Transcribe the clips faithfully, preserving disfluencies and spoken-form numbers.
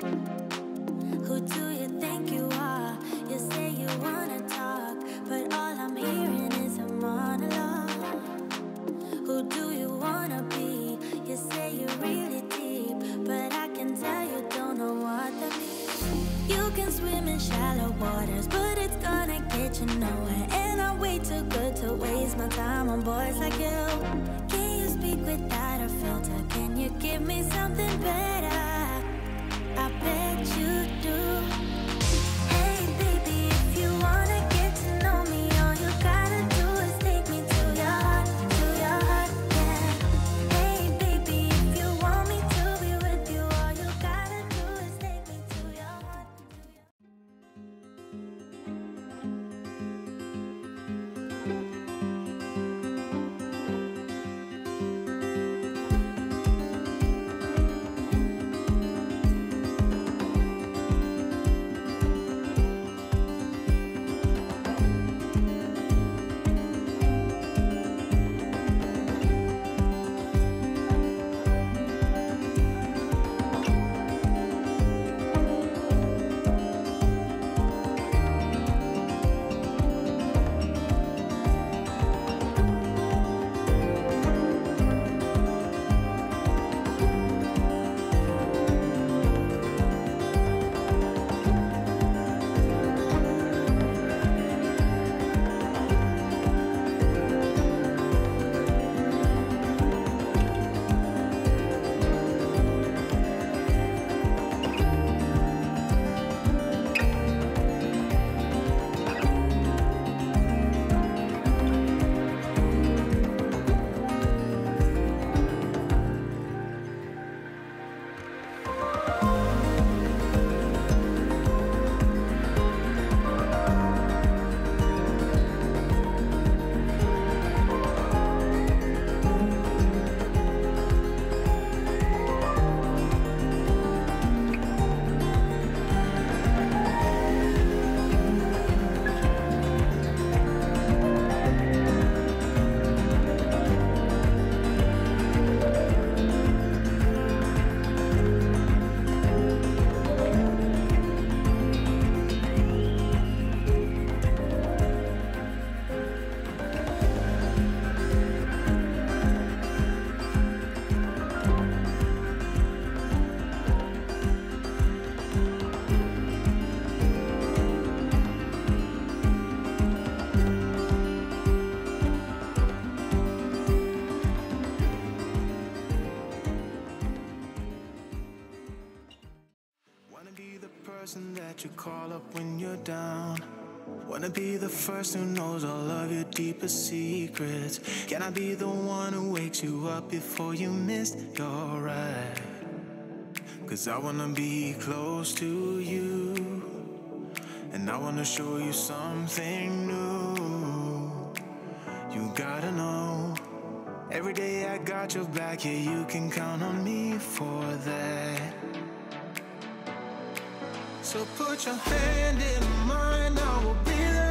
Who do you think you are? You say you wanna talk, but all I'm hearing is a monologue. Who do you wanna be? You say you're really deep, but I can tell you don't know what that means. You can swim in shallow waters, but it's gonna get you nowhere. And I'm way too good to waste my time on boys like you. Can you speak without a filter? Can you give me something better? I bet you do. Hey baby, if you wanna get to know me, all you gotta do is take me to your heart, to your heart, yeah. Hey baby, if you want me to be with you, all you gotta do is take me to your heart, to first who knows all of your deepest secrets. Can I be the one who wakes you up before you miss your ride? Cause I wanna be close to you, and I wanna show you something new. You gotta know, every day I got your back. Yeah, you can count on me for that. So put your hand in mine, I will be there.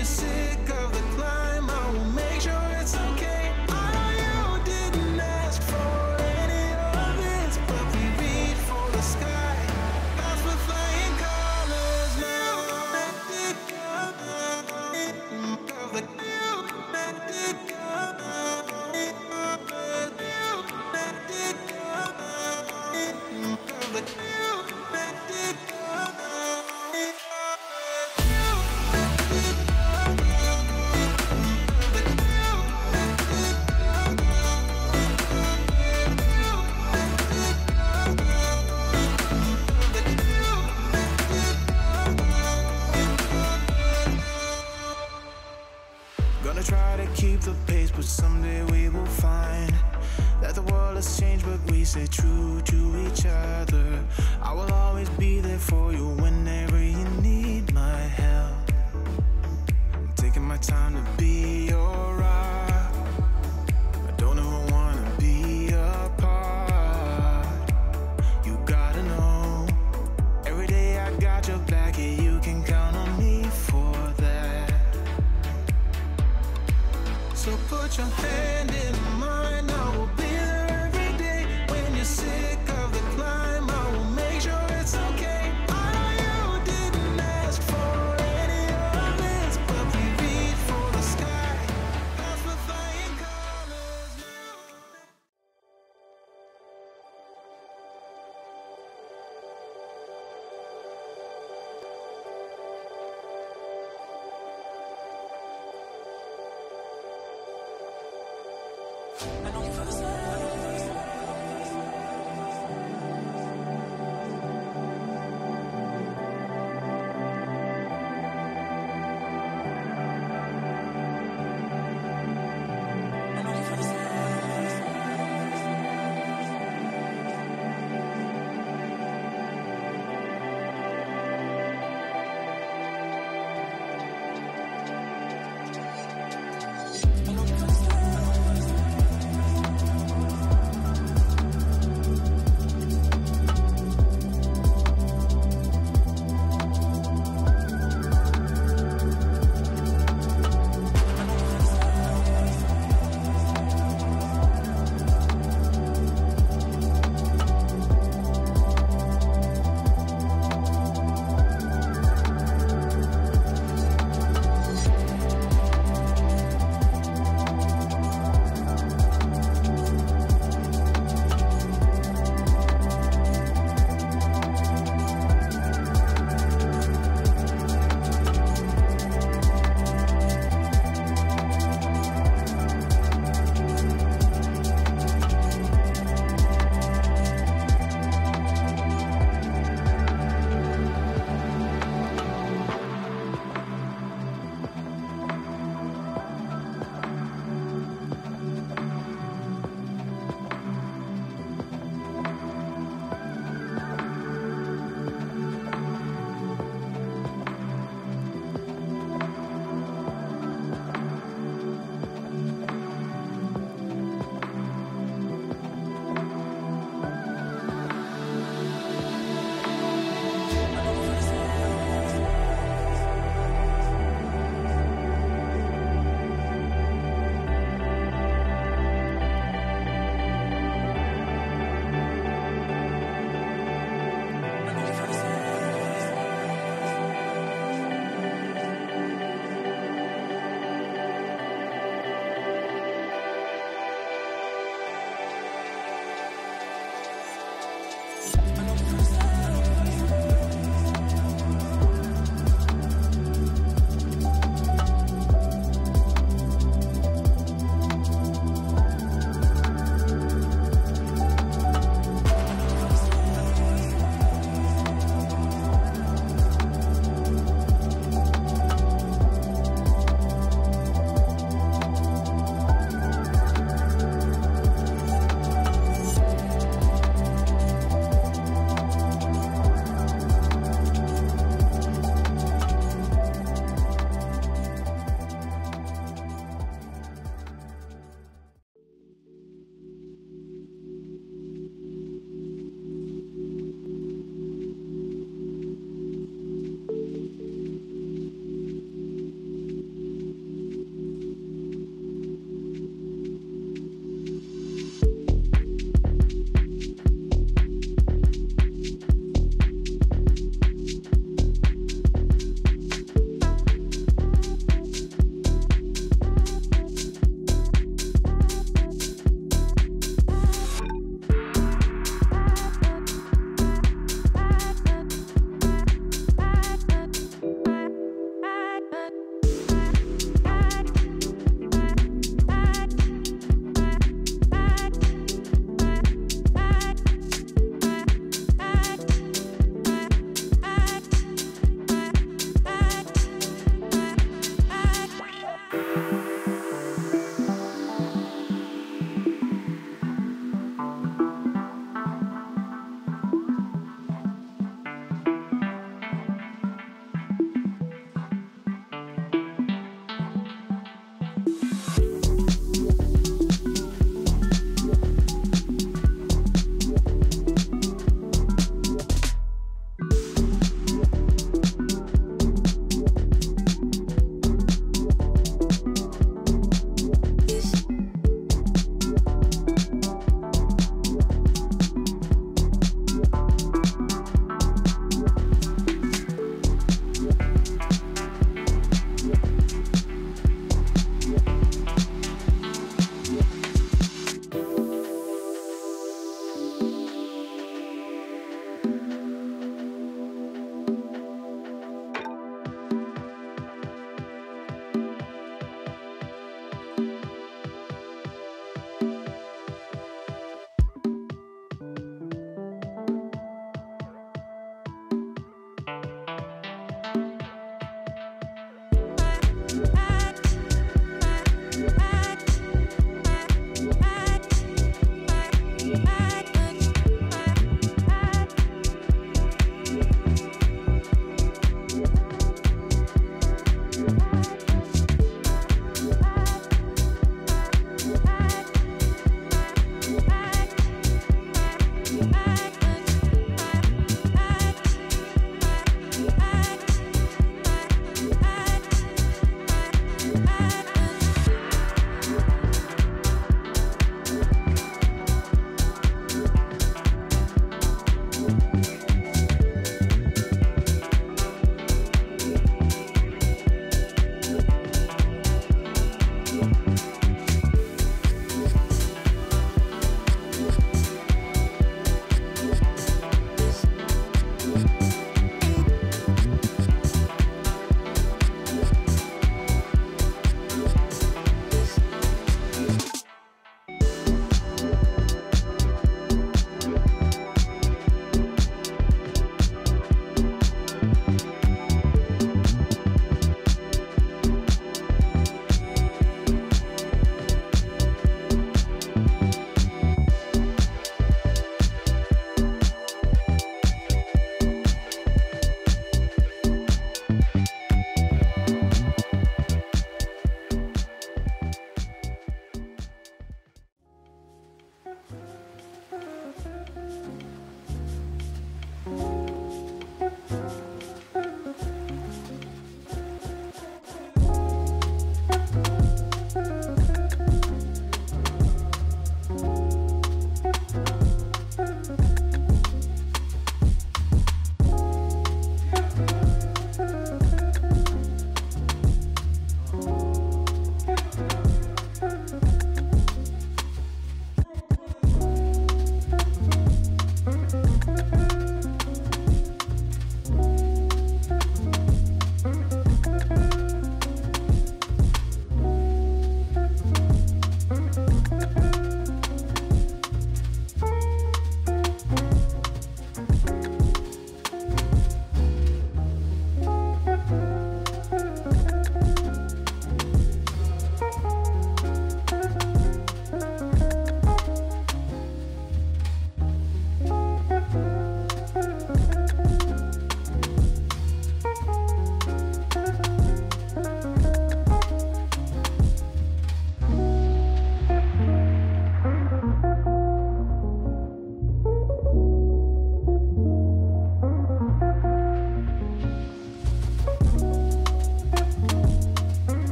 You're sick of the climb, I will make sure it's okay. I know you didn't ask for any of it, but we reach for the sky. That's with flying colors now. Someday we will find that the world has changed, but we stay true to each other. I will always be there for you whenever you need my help. I'm taking my time to be your rock. I don't ever wanna be apart. You gotta know, every day I got your back, and you can count on me for that. So put your hand in mine, I will be there every day. When you're sick of the climb, I will make and